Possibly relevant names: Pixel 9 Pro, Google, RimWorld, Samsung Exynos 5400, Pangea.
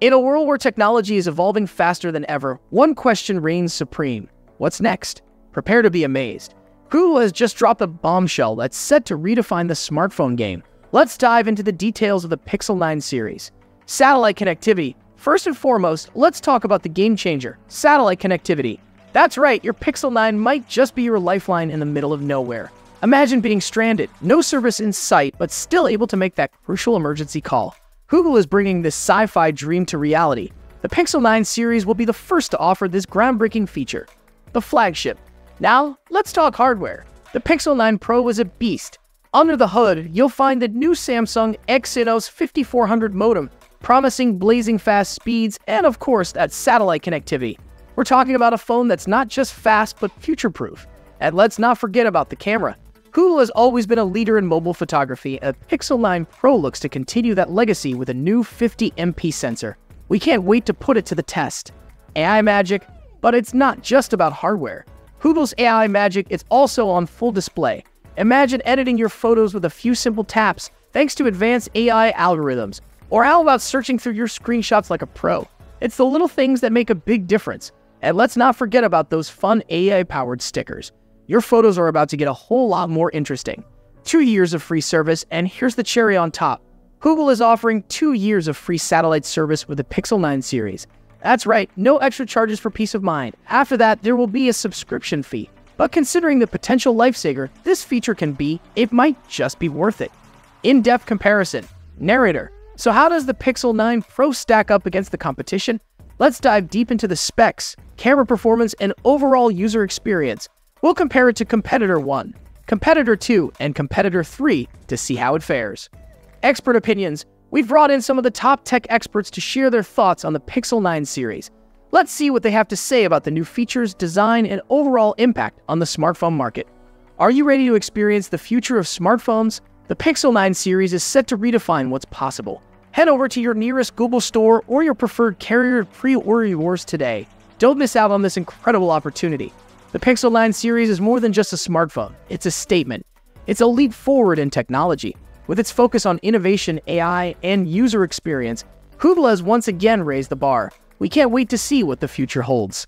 In a world where technology is evolving faster than ever, one question reigns supreme. What's next? Prepare to be amazed. Google has just dropped a bombshell that's set to redefine the smartphone game. Let's dive into the details of the Pixel 9 series. Satellite connectivity. First and foremost, let's talk about the game changer, satellite connectivity. That's right, your Pixel 9 might just be your lifeline in the middle of nowhere. Imagine being stranded, no service in sight, but still able to make that crucial emergency call. Google is bringing this sci-fi dream to reality. The Pixel 9 series will be the first to offer this groundbreaking feature. The flagship. Now, let's talk hardware. The Pixel 9 Pro was a beast. Under the hood, you'll find the new Samsung Exynos 5400 modem, promising blazing fast speeds and, of course, that satellite connectivity. We're talking about a phone that's not just fast, but future-proof. And let's not forget about the camera. Google has always been a leader in mobile photography, and the Pixel 9 Pro looks to continue that legacy with a new 50MP sensor. We can't wait to put it to the test. AI magic, but it's not just about hardware. Google's AI magic is also on full display. Imagine editing your photos with a few simple taps, thanks to advanced AI algorithms. Or how about searching through your screenshots like a pro? It's the little things that make a big difference. And let's not forget about those fun AI-powered stickers. Your photos are about to get a whole lot more interesting. 2 years of free service, and here's the cherry on top. Google is offering 2 years of free satellite service with the Pixel 9 series. That's right, no extra charges for peace of mind. After that, there will be a subscription fee. But considering the potential lifesaver this feature can be, it might just be worth it. In-depth comparison. Narrator. So how does the Pixel 9 Pro stack up against the competition? Let's dive deep into the specs, camera performance, and overall user experience. We'll compare it to Competitor 1, Competitor 2, and Competitor 3 to see how it fares. Expert opinions. We've brought in some of the top tech experts to share their thoughts on the Pixel 9 series. Let's see what they have to say about the new features, design, and overall impact on the smartphone market. Are you ready to experience the future of smartphones? The Pixel 9 series is set to redefine what's possible. Head over to your nearest Google store or your preferred carrier to pre-order yours today. Don't miss out on this incredible opportunity. The Pixel 9 series is more than just a smartphone. It's a statement. It's a leap forward in technology. With its focus on innovation, AI, and user experience, Google has once again raised the bar. We can't wait to see what the future holds.